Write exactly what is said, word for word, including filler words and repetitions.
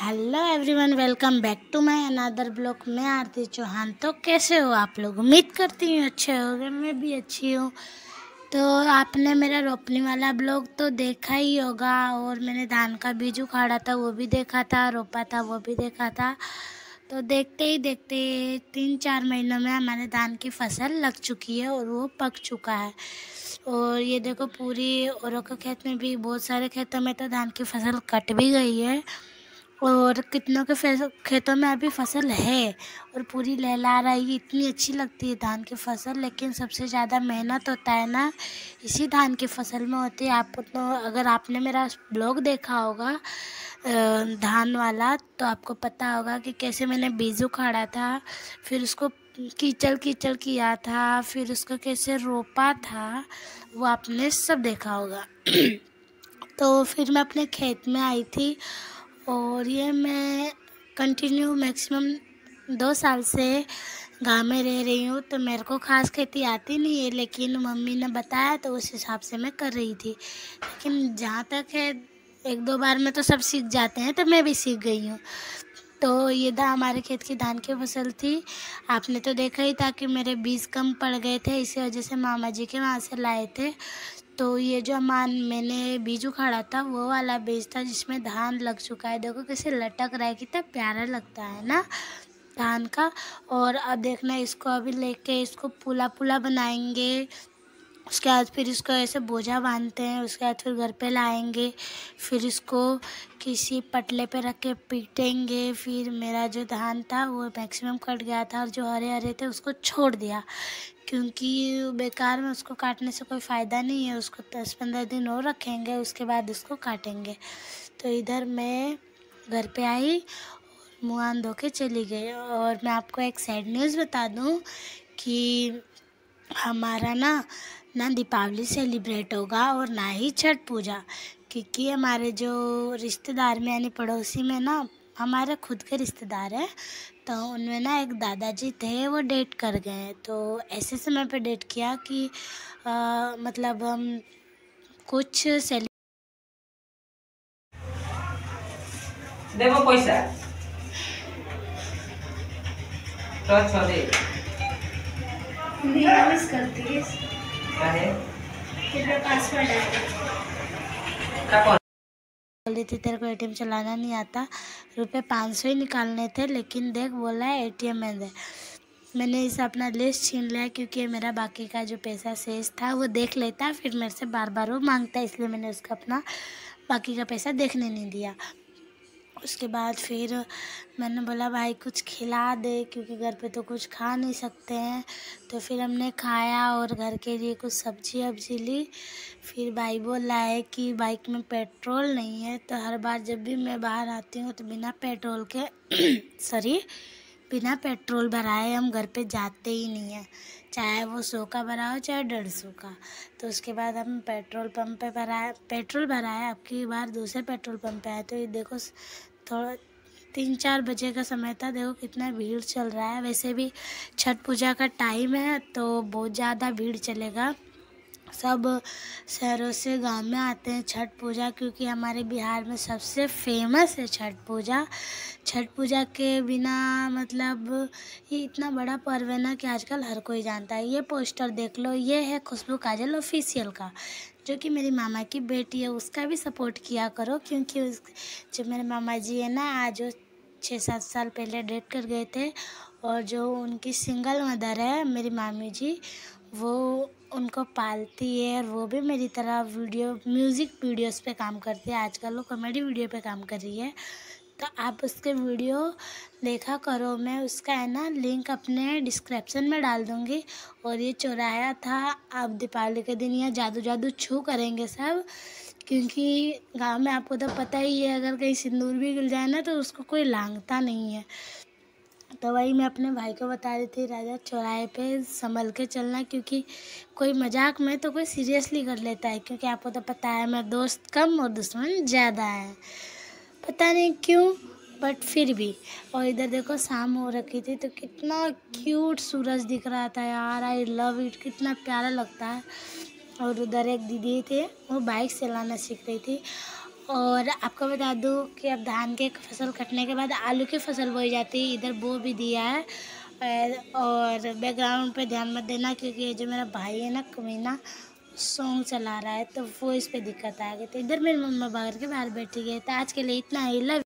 Hello everyone, welcome back to my another blog. मैं आरती चौहान। तो कैसे हो आप लोग? उम्मीद करती हूँ अच्छे होंगे। मैं भी अच्छी हूँ। तो आपने मेरा रोपने वाला ब्लॉग तो देखा ही होगा, और मैंने धान का बीज उखाड़ा था वो भी देखा था, रोपा था वो भी देखा था। तो देखते ही देखते तीन चार महीनों में हमारे धान की फसल लग चुकी है और वो पक चुका है। और ये देखो पूरी औरों के खेत में भी, बहुत सारे खेतों में तो धान की फसल कट भी गई है और कितनों के खेतों में अभी फसल है और पूरी लहला रही है। इतनी अच्छी लगती है धान की फसल, लेकिन सबसे ज़्यादा मेहनत होता है ना इसी धान की फसल में होती है। आपको तो अगर आपने मेरा ब्लॉग देखा होगा धान वाला तो आपको पता होगा कि कैसे मैंने बीज उखाड़ा था, फिर उसको कीचड़ कीचड़ किया था, फिर उसको कैसे रोपा था, वो आपने सब देखा होगा। तो फिर मैं अपने खेत में आई थी और ये मैं कंटिन्यू मैक्सिमम दो साल से गांव में रह रही हूँ, तो मेरे को खास खेती आती नहीं है, लेकिन मम्मी ने बताया तो उस हिसाब से मैं कर रही थी। लेकिन जहाँ तक है एक दो बार में तो सब सीख जाते हैं, तो मैं भी सीख गई हूँ। तो ये था हमारे खेत की धान की फसल थी। आपने तो देखा ही था कि मेरे बीज कम पड़ गए थे, इसी वजह से मामा जी के वहाँ से लाए थे। तो ये जो मान मैंने बीज उखाड़ा था वो वाला बीज था जिसमें धान लग चुका है। देखो कैसे लटक रहा है, कितना प्यारा लगता है ना धान का। और अब देखना इसको अभी लेके इसको पुला पुला बनाएंगे, उसके बाद फिर इसको ऐसे बोझा बांधते हैं, उसके बाद फिर घर पे लाएंगे, फिर इसको किसी पटले पे रख के पीटेंगे। फिर मेरा जो धान था वो मैक्सिमम कट गया था और जो हरे हरे थे उसको छोड़ दिया, क्योंकि बेकार में उसको काटने से कोई फ़ायदा नहीं है। उसको दस पंद्रह दिन और रखेंगे, उसके बाद उसको काटेंगे। तो इधर मैं घर पे आई, मुँह हाथ धो के चली गई। और मैं आपको एक सैड न्यूज़ बता दूं कि हमारा ना ना दीपावली सेलिब्रेट होगा और ना ही छठ पूजा, क्योंकि हमारे जो रिश्तेदार में यानी पड़ोसी में ना हमारे खुद के रिश्तेदार हैं, तो उनमें ना एक दादाजी थे वो डेट कर गए। तो ऐसे समय पे डेट किया कि आ, मतलब हम कुछ सेल देखो पैसा तो छोड़े निवास करती है क्या है तेरा पासवर्ड है। बोली थी तेरे को एटीएम चलाना नहीं आता, रुपये पाँच सौ ही निकालने थे, लेकिन देख बोला है एटीएम में दे। मैंने इस अपना लिस्ट छीन लिया, क्योंकि मेरा बाकी का जो पैसा शेष था वो देख लेता, फिर मेरे से बार बार वो मांगता, इसलिए मैंने उसका अपना बाकी का पैसा देखने नहीं दिया। उसके बाद फिर मैंने बोला भाई कुछ खिला दे, क्योंकि घर पे तो कुछ खा नहीं सकते हैं। तो फिर हमने खाया और घर के लिए कुछ सब्जी वब्जी ली। फिर भाई बोला है कि बाइक में पेट्रोल नहीं है, तो हर बार जब भी मैं बाहर आती हूँ तो बिना पेट्रोल के सॉरी बिना पेट्रोल भराए हम घर पे जाते ही नहीं है, चाहे वो सौ का भरा हो चाहे डेढ़ सौ का। तो उसके बाद हम पेट्रोल पंप पे भराए पेट्रोल भराया अब की बार दूसरे पेट्रोल पंप पे आए। तो ये देखो थोड़ा तीन चार बजे का समय था, देखो कितना भीड़ चल रहा है। वैसे भी छठ पूजा का टाइम है तो बहुत ज़्यादा भीड़ चलेगा, सब शहरों से गांव में आते हैं छठ पूजा, क्योंकि हमारे बिहार में सबसे फेमस है छठ पूजा। छठ पूजा के बिना मतलब ये इतना बड़ा पर्व है ना कि आजकल हर कोई जानता है। ये पोस्टर देख लो, ये है खुशबू काजल ऑफिशियल का, जो कि मेरी मामा की बेटी है, उसका भी सपोर्ट किया करो, क्योंकि उस जो मेरे मामा जी है ना आज वो छः सात साल पहले डेट कर गए थे, और जो उनकी सिंगल मदर है मेरी मामी जी, वो उनको पालती है, और वो भी मेरी तरह वीडियो म्यूज़िक वीडियोस पे काम करती है। आजकल वो कॉमेडी वीडियो पे काम कर रही है, तो आप उसके वीडियो देखा करो। मैं उसका है ना लिंक अपने डिस्क्रिप्शन में डाल दूँगी। और ये चौराहा था, आप दीपावली के दिन यहाँ जादू जादू छू करेंगे सब, क्योंकि गांव में आपको तो पता ही है अगर कहीं सिंदूर भी गिर जाए ना तो उसको कोई लांघता नहीं है। तो वही मैं अपने भाई को बता रही थी, राजा चौराहे पे संभल के चलना, क्योंकि कोई मजाक में तो कोई सीरियसली कर लेता है, क्योंकि आपको तो पता है मेरे दोस्त कम और दुश्मन ज़्यादा है, पता नहीं क्यों बट फिर भी। और इधर देखो शाम हो रखी थी, तो कितना क्यूट सूरज दिख रहा था यार, आई लव इट, कितना प्यारा लगता है। और उधर एक दीदी थे वो बाइक चलाना सीख रही थी, और आपको बता दूं कि अब धान के फसल कटने के बाद आलू की फसल बोई जाती है। इधर बो भी दिया है। और बैकग्राउंड पे ध्यान मत देना क्योंकि जो मेरा भाई है ना कमीना सॉन्ग चला रहा है तो वो इस पे दिक्कत आ गई। तो इधर मेरी मम्मा बाहर के बाहर बैठी गई। तो आज के लिए इतना ही। लव।